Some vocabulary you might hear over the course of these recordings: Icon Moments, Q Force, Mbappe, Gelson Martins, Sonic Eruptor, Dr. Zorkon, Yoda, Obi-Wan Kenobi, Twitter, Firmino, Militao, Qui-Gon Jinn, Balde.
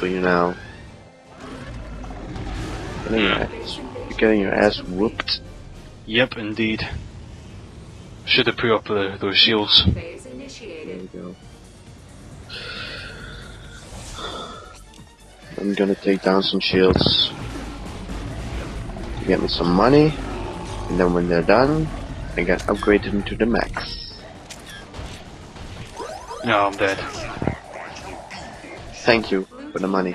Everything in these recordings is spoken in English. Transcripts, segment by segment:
for you now. You're getting your ass whooped. Yep, indeed. Should have put up those shields. There we go. I'm gonna take down some shields to get me some money, and then when they're done, I can upgrade them to the max. No, I'm dead. Thank you for the money.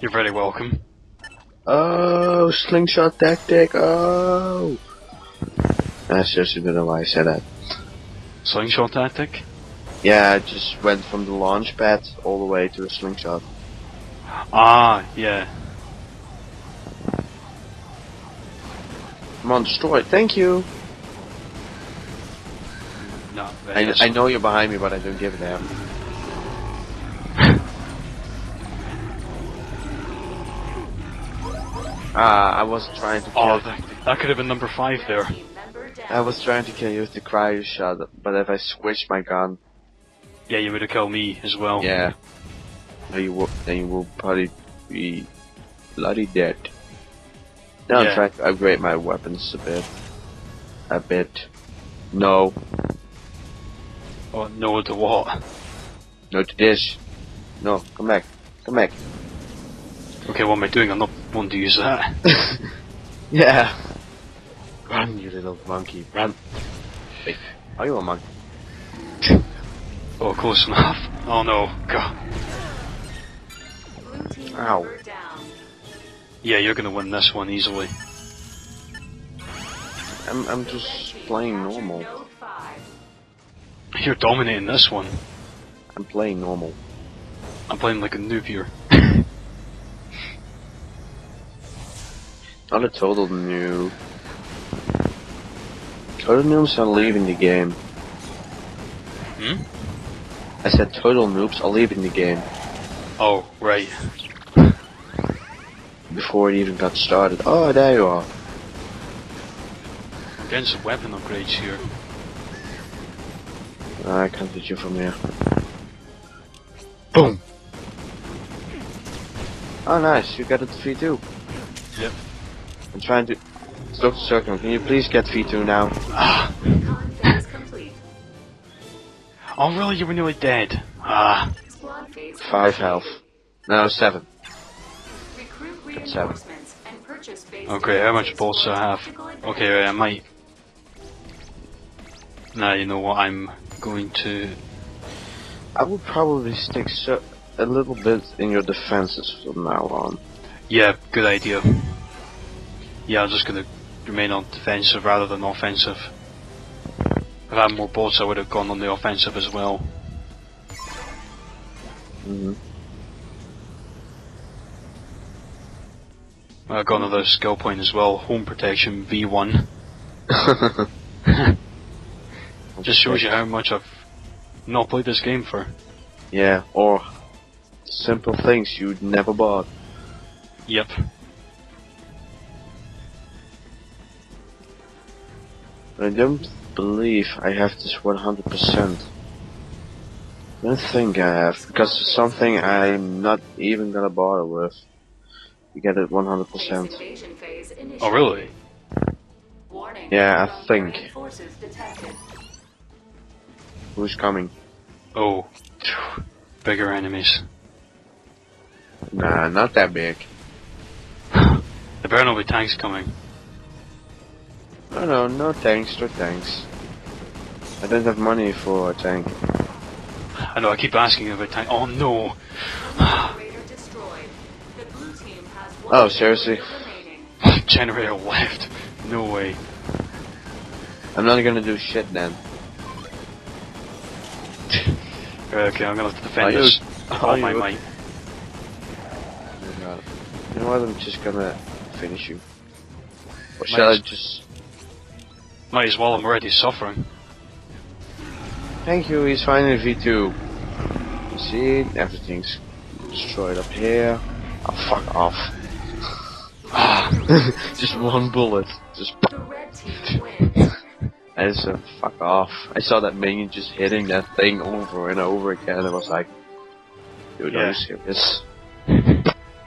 You're very welcome. Oh, slingshot tactic! Oh, I seriously don't know why I said that. Slingshot tactic? Yeah, I just went from the launch pad all the way to a slingshot. Ah, yeah. Come on, destroy it. Thank you. Not very I know you're behind me, but I don't give a damn. Ah, I was trying to kill. Oh, that could have been number 5 there. I was trying to kill you with the cryo shot, but if I switched my gun. Yeah, you would have killed me as well. Yeah. Then you will probably be bloody dead. Now yeah. I'm trying to upgrade my weapons a bit. No. Oh, no to what? No to this. No, come back. Come back. Okay, what am I doing? I'm not wanting to use that. Yeah. Run, you little monkey. Run. Wait, are you a monkey? Oh, close enough. Oh no, God. Ow. Yeah, you're gonna win this one easily. I'm just playing normal. You're dominating this one. I'm playing normal. I'm playing like a noob here. Not a total noob. Total noobs are leaving the game. Hmm? I said total noobs are leaving the game. Oh, right. Before it even got started. Oh, there you are. I'm getting some weapon upgrades here. I can't get you from here. Boom! Oh, nice. You got it to V2. Yep. I'm trying to... Dr. Zorkon, can you please get V2 now? Oh really, you were nearly dead. Ah. 5 health. No, 7. Got 7. Okay, how much bolts do I have? Okay, right, I might... Nah, you know what, I'm going to... I would probably stick a little bit in your defenses from now on. Yeah, good idea. Yeah, I'm just gonna remain on defensive rather than offensive. If I had more bolts, I would have gone on the offensive as well. Mm-hmm. I got another skill point as well, home protection V1. Just shows you how much I've not played this game for. Yeah, or simple things you'd never bought. Yep. I don't believe I have this 100%. I don't think I have, because it's something I'm not even gonna bother with. You get it 100%. Oh really? Yeah, I think. Who's coming? Oh, bigger enemies. Nah, not that big. There better not be tanks coming. No, no, no tanks, no tanks. I don't have money for a tank. I know, I keep asking about tank. Oh no! Oh, seriously? Generator left. No way. I'm not gonna do shit then. Okay, I'm gonna have to defend this. Oh my might. You know what, I'm just gonna finish you. Or shall I just... Might as well, I'm already suffering. Thank you, he's finally V2. You see, everything's destroyed up here. Oh, fuck off. Just one bullet. Just... I said, fuck off. I saw that minion just hitting that thing over and over again. I was like, Dude, are you serious?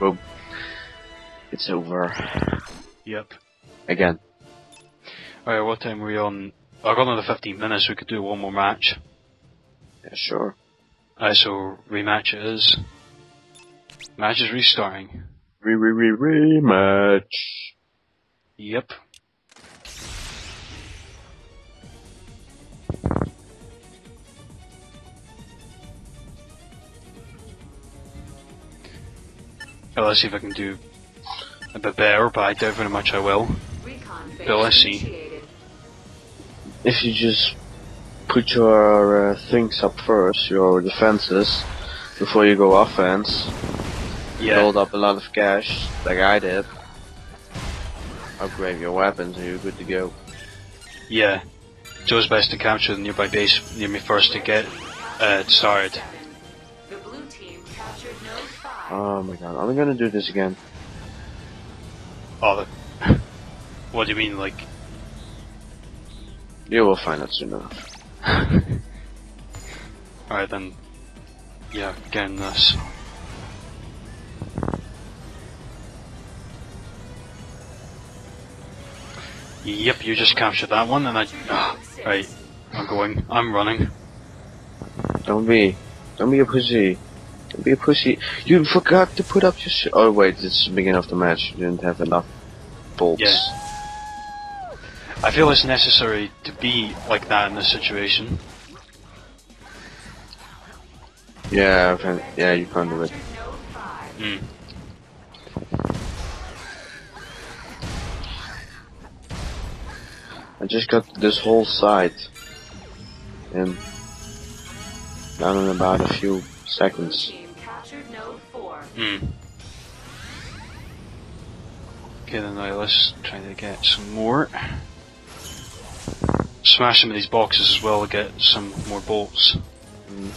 Boom. It's over. Yep. Again. Alright, what time are we on? I've got another 15 minutes, we could do one more match. Yeah, sure. Alright, so rematch it is. Match is restarting. Rematch. Yep. Well, let's see if I can do a bit better, but I doubt very much I will. But let's see. If you just put your things up first, your defenses, before you go offense, yeah. Build up a lot of cash, like I did. Upgrade your weapons and you're good to go. Yeah. So it's best to capture the nearby base near me first to get started. Oh my god, are we gonna do this again? Oh, the... What do you mean, like? You will find out soon enough. Alright then. Yeah, getting this. Yep, you just captured that one and I... right, I'm going. I'm running. Don't be a pussy. Don't be a pussy. You forgot to put up your shit. Oh wait, this is the beginning of the match. You didn't have enough bolts. Yeah. I feel it's necessary to be like that in this situation. Yeah, yeah, you can't do it. Mm. I just got this whole side in down in about a few seconds. Mm. Okay, then now let's try to get some more. Smash some of these boxes as well to get some more bolts. Mm.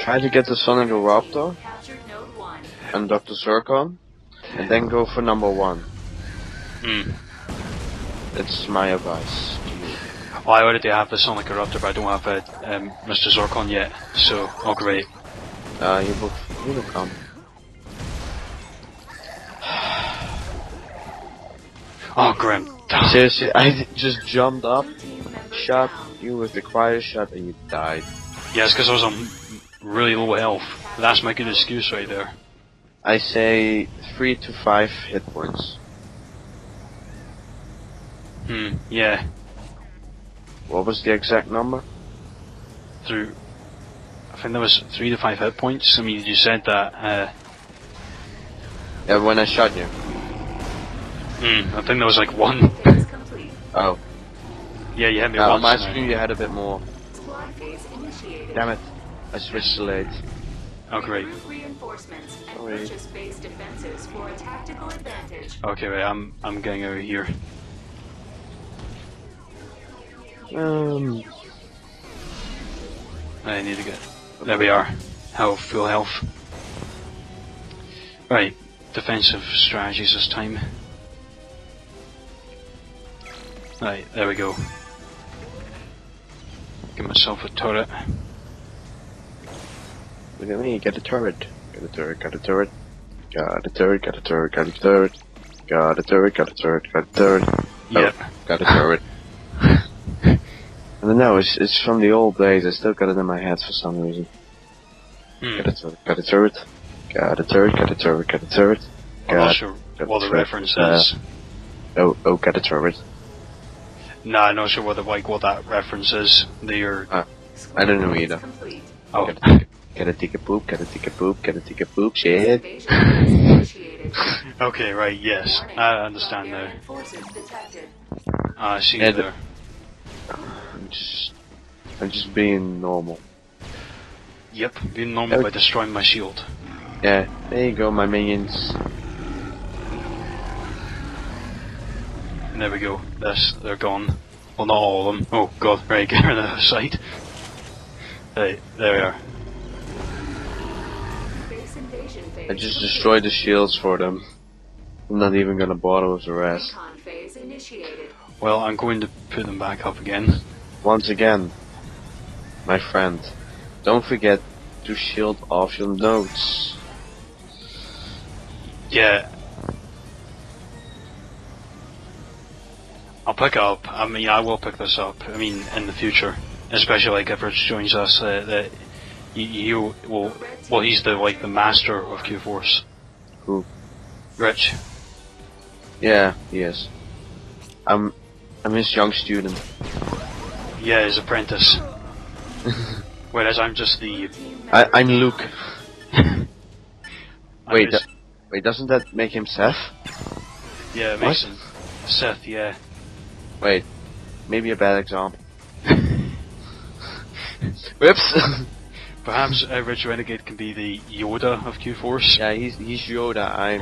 Try to get the Sonic Eruptor and Dr. Zorkon, and then go for number one. Mm. It's my advice. Well, I already have the Sonic Eruptor, but I don't have a, Mr. Zorkon yet, so, oh great. He will come. Oh, Grim. Seriously, I just jumped up, shot you with the quiet shot, and you died. Yeah, it's because I was on really low health. That's my good excuse right there. I say 3 to 5 hit points. Hmm, yeah. What was the exact number? I think there was 3 to 5 hit points. I mean, you said that, yeah, when I shot you. Hmm, I think there was like one. Oh. Yeah, you had me once. On my screen you had a bit more. Damn it. I switched too late. Oh, great. Sorry. Okay, wait, I'm getting over here. I need to get... There we are. Health, full health. Right, defensive strategies this time. Right, there we go. Give myself a turret. Look at me, get a turret. Got a turret, got a turret. Got a turret, got a turret, got a turret. Got a turret, got a turret, got a turret. Yep. Oh, got a turret. I don't know, it's from the old days, I still got it in my head for some reason. Hmm. Got a turret, got a turret, got a turret, got a turret. I'm not sure what the reference is. Oh, got a turret. No, I'm not sure what that reference is. I don't know either. Oh. Gotta take a poop, gotta take a poop, gotta take a poop, shit. Okay, right, yes. I understand now. I see you there. I'm just being normal. Yep, being normal by destroying my shield. Yeah, there you go, my minions. And there we go. They're gone. Well, not all of them. Oh god, right, get rid of the other side. Right, there we are. I just destroyed the shields for them. I'm not even gonna bother with the rest. Well, I'm going to put them back up again. Once again, my friend, don't forget to shield off your nodes. Yeah. I'll pick it up. I mean, I will pick this up. I mean, in the future, especially like if Rich joins us, that you will. Well, he's the like the master of Q Force. Who? Rich. Yeah, he is. I'm his young student. Yeah, his apprentice. Whereas I'm just the. I'm Luke. Wait, wait, doesn't that make him Seth? Yeah, it makes him Seth. Yeah. Wait, maybe a bad example. Whoops. Perhaps Rich Renegade can be the Yoda of Q Force. Yeah, he's Yoda. I'm.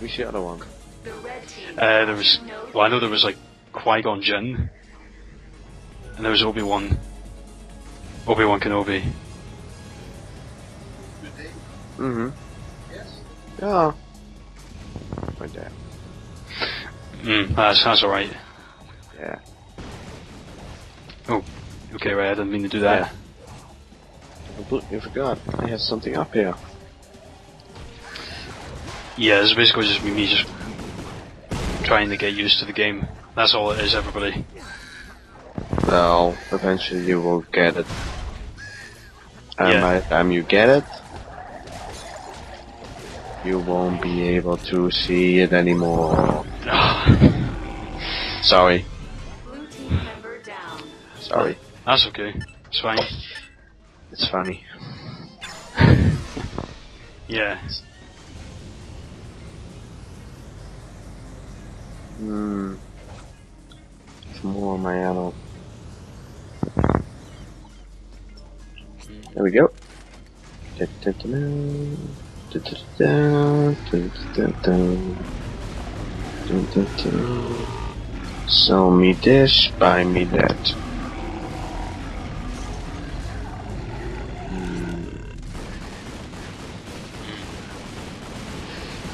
Who's the other one? There was. Well, I know there was like Qui-Gon Jinn. And there was Obi-Wan Kenobi. Mm-hmm. Yes. Yeah. My dad. That's alright. Yeah. Oh, okay, right, I didn't mean to do that. I completely forgot. I had something up here. Yeah, it's basically just me just trying to get used to the game. That's all it is, everybody. Well, eventually you will get it. And by the time you get it, you won't be able to see it anymore. Sorry. Blue team member down. Sorry. That's okay. It's fine. It's funny. Yeah. Hmm. More on my ammo. There we go. Sell me this, buy me that.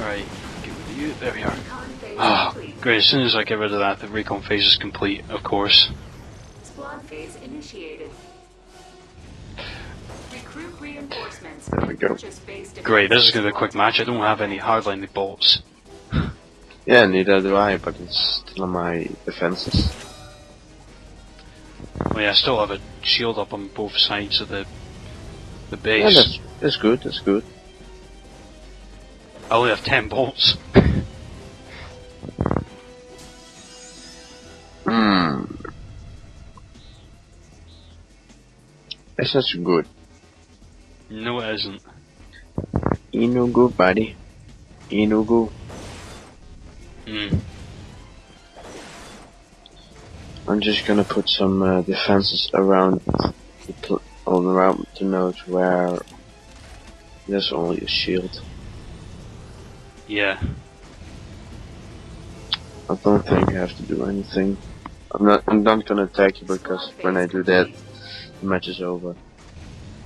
Alright, get rid of you. There we are. Ah, great, as soon as I get rid of that, the recon phase is complete, of course. Squad phase initiated. Recruit reinforcements. There we go. Great, this is going to be a quick match. I don't have any hardline bolts. Yeah, neither do I, but it's still on my defenses. Well, yeah, I still have a shield up on both sides of the base. Yeah, that's good, that's good. I only have 10 bolts. That's not so good. No, it isn't. Ain't no good, buddy. Ain't no good. I'm just gonna put some defenses around the nodes where there's only a shield. Yeah. I don't think I have to do anything. I'm not gonna attack you because when I do that, the match is over.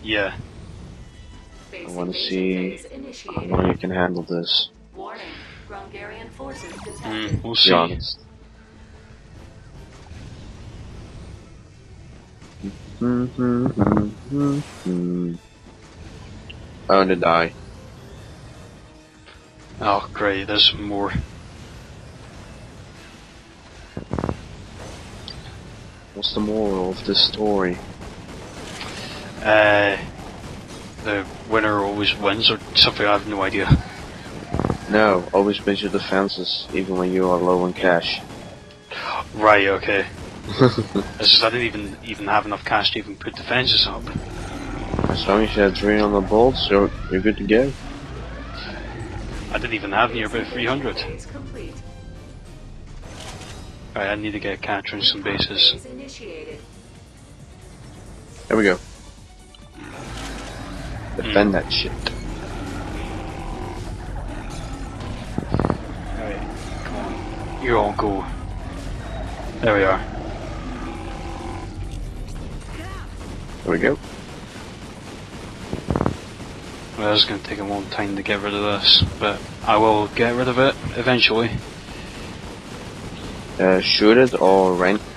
Yeah. I want to see how long you can handle this. We'll see. Oh, did I? Oh, great. There's more. What's the moral of this story? The winner always wins, or something, I have no idea. No, always build your defenses, even when you are low on cash. Right, okay. It's just I didn't even have enough cash to even put defenses up. As long as you had 300 bolts, you're good to go. I didn't even have near about 300. Right, I need to get capturing some bases. There we go. Defend that shit. Alright, come on. You all go. There we are. There we go. Well, this is going to take a long time to get rid of this, but I will get rid of it eventually. Shoot it or rank